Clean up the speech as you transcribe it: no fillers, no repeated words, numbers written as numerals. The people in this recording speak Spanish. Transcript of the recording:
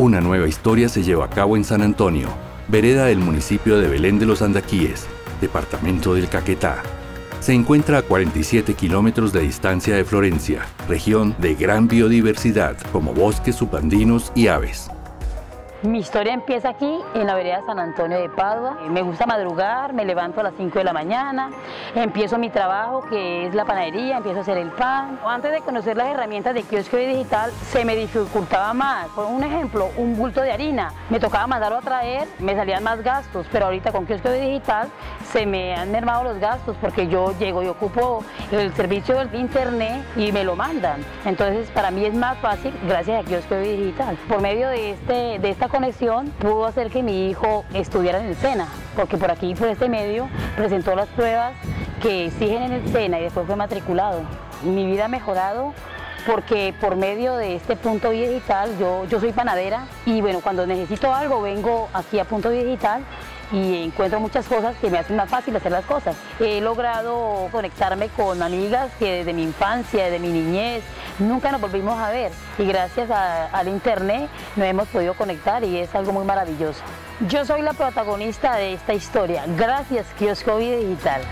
Una nueva historia se lleva a cabo en San Antonio, vereda del municipio de Belén de los Andaquíes, departamento del Caquetá. Se encuentra a 47 kilómetros de distancia de Florencia, región de gran biodiversidad, como bosques subandinos y aves. Mi historia empieza aquí, en la vereda San Antonio de Padua. Me gusta madrugar, me levanto a las 5 de la mañana, empiezo mi trabajo, que es la panadería, empiezo a hacer el pan. Antes de conocer las herramientas de Kiosco Vive Digital, se me dificultaba más. Por un ejemplo, un bulto de harina, me tocaba mandarlo a traer, me salían más gastos, pero ahorita con Kiosco Vive Digital se me han mermado los gastos, porque yo llego y ocupo el servicio del internet y me lo mandan. Entonces, para mí es más fácil gracias a Kiosco Vive Digital. Por medio de esta conexión pudo hacer que mi hijo estudiara en el SENA, porque por aquí, por este medio, presentó las pruebas que exigen en el SENA y después fue matriculado. Mi vida ha mejorado porque por medio de este Punto Vive Digital, yo soy panadera y bueno, cuando necesito algo vengo aquí a Punto Vive Digital y encuentro muchas cosas que me hacen más fácil hacer las cosas. He logrado conectarme con amigas que desde mi infancia, desde mi niñez, nunca nos volvimos a ver, y gracias al internet nos hemos podido conectar y es algo muy maravilloso. Yo soy la protagonista de esta historia, gracias Kiosco Vive Digital.